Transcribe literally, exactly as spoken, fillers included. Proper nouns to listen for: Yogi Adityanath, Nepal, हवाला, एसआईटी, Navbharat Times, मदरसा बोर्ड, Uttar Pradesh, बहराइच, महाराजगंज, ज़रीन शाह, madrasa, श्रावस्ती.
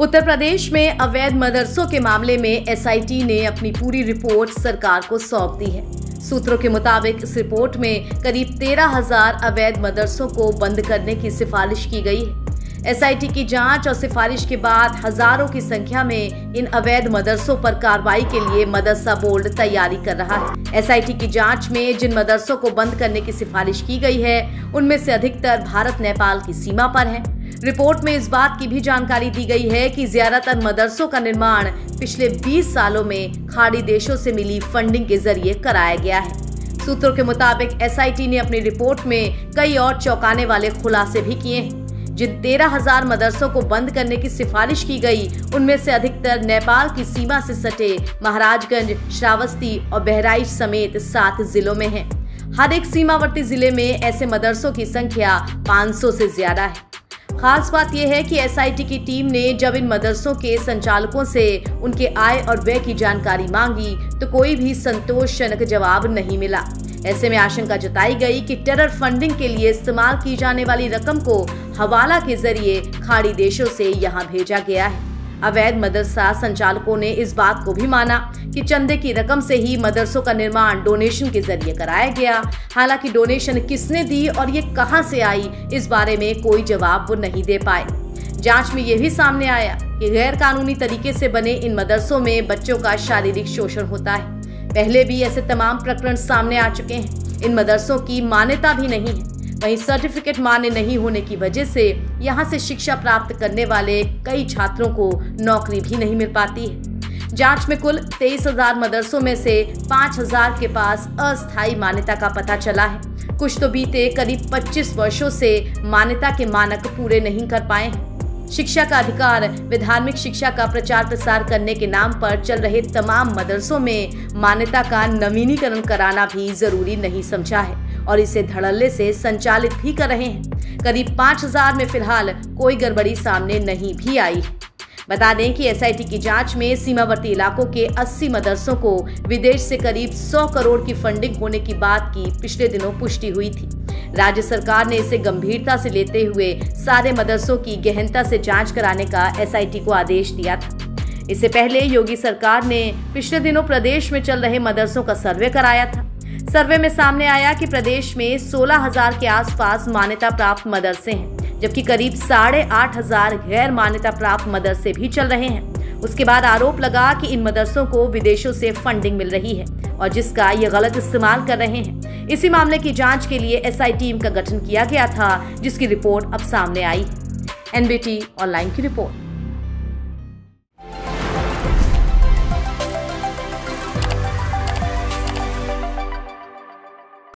उत्तर प्रदेश में अवैध मदरसों के मामले में एसआईटी ने अपनी पूरी रिपोर्ट सरकार को सौंप दी है। सूत्रों के मुताबिक इस रिपोर्ट में करीब तेरह हजार अवैध मदरसों को बंद करने की सिफारिश की गई है। एसआईटी की जांच और सिफारिश के बाद हजारों की संख्या में इन अवैध मदरसों पर कार्रवाई के लिए मदरसा बोर्ड तैयारी कर रहा है। एसआईटी की जाँच में जिन मदरसों को बंद करने की सिफारिश की गई है, उनमें से अधिकतर भारत नेपाल की सीमा पर है। रिपोर्ट में इस बात की भी जानकारी दी गई है कि ज्यादातर मदरसों का निर्माण पिछले बीस सालों में खाड़ी देशों से मिली फंडिंग के जरिए कराया गया है। सूत्रों के मुताबिक एसआईटी ने अपनी रिपोर्ट में कई और चौंकाने वाले खुलासे भी किए हैं। जिन तेरह हजार मदरसों को बंद करने की सिफारिश की गई, उनमें से अधिकतर नेपाल की सीमा से सटे महाराजगंज, श्रावस्ती और बहराइच समेत सात जिलों में है। हर एक सीमावर्ती जिले में ऐसे मदरसों की संख्या पाँच सौ से ज्यादा है। खास बात यह है कि एसआईटी की टीम ने जब इन मदरसों के संचालकों से उनके आय और व्यय की जानकारी मांगी तो कोई भी संतोषजनक जवाब नहीं मिला। ऐसे में आशंका जताई गई कि टेरर फंडिंग के लिए इस्तेमाल की जाने वाली रकम को हवाला के जरिए खाड़ी देशों से यहां भेजा गया है। अवैध मदरसा संचालकों ने इस बात को भी माना कि चंदे की रकम से ही मदरसों का निर्माण डोनेशन के जरिए कराया गया। हालांकि डोनेशन किसने दी और ये कहां से आई, इस बारे में कोई जवाब वो नहीं दे पाए। जांच में ये भी सामने आया कि गैर कानूनी तरीके से बने इन मदरसों में बच्चों का शारीरिक शोषण होता है। पहले भी ऐसे तमाम प्रकरण सामने आ चुके हैं। इन मदरसों की मान्यता भी नहीं है। वहीं सर्टिफिकेट मान्य नहीं होने की वजह से यहाँ से शिक्षा प्राप्त करने वाले कई छात्रों को नौकरी भी नहीं मिल पाती है। जांच में कुल तेईस हजार मदरसों में से पाँच हजार के पास अस्थायी मान्यता का पता चला है। कुछ तो बीते करीब पच्चीस वर्षों से मान्यता के मानक पूरे नहीं कर पाए हैं। शिक्षा का अधिकार व धार्मिक शिक्षा का प्रचार प्रसार करने के नाम पर चल रहे तमाम मदरसों में मान्यता का नवीनीकरण कराना भी जरूरी नहीं समझा है और इसे धड़ल्ले से संचालित भी कर रहे हैं। करीब पाँच हजार में फिलहाल कोई गड़बड़ी सामने नहीं भी आई। बता दें कि एसआईटी की जांच में सीमावर्ती इलाकों के अस्सी मदरसों को विदेश से करीब सौ करोड़ की फंडिंग होने की बात की पिछले दिनों पुष्टि हुई थी। राज्य सरकार ने इसे गंभीरता से लेते हुए सारे मदरसों की गहनता से जांच कराने का एसआईटी को आदेश दिया था। इससे पहले योगी सरकार ने पिछले दिनों प्रदेश में चल रहे मदरसों का सर्वे कराया था। सर्वे में सामने आया कि प्रदेश में सोलह हजार के आसपास मान्यता प्राप्त मदरसे हैं, जबकि करीब साढ़े आठ हजार गैर मान्यता प्राप्त मदरसे भी चल रहे हैं। उसके बाद आरोप लगा कि इन मदरसों को विदेशों से फंडिंग मिल रही है और जिसका ये गलत इस्तेमाल कर रहे हैं। इसी मामले की जांच के लिए एसआई टीम का गठन किया गया था, जिसकी रिपोर्ट अब सामने आई है। एनबीटी ऑनलाइन की रिपोर्ट।